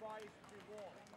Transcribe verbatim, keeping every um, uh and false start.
buys reward.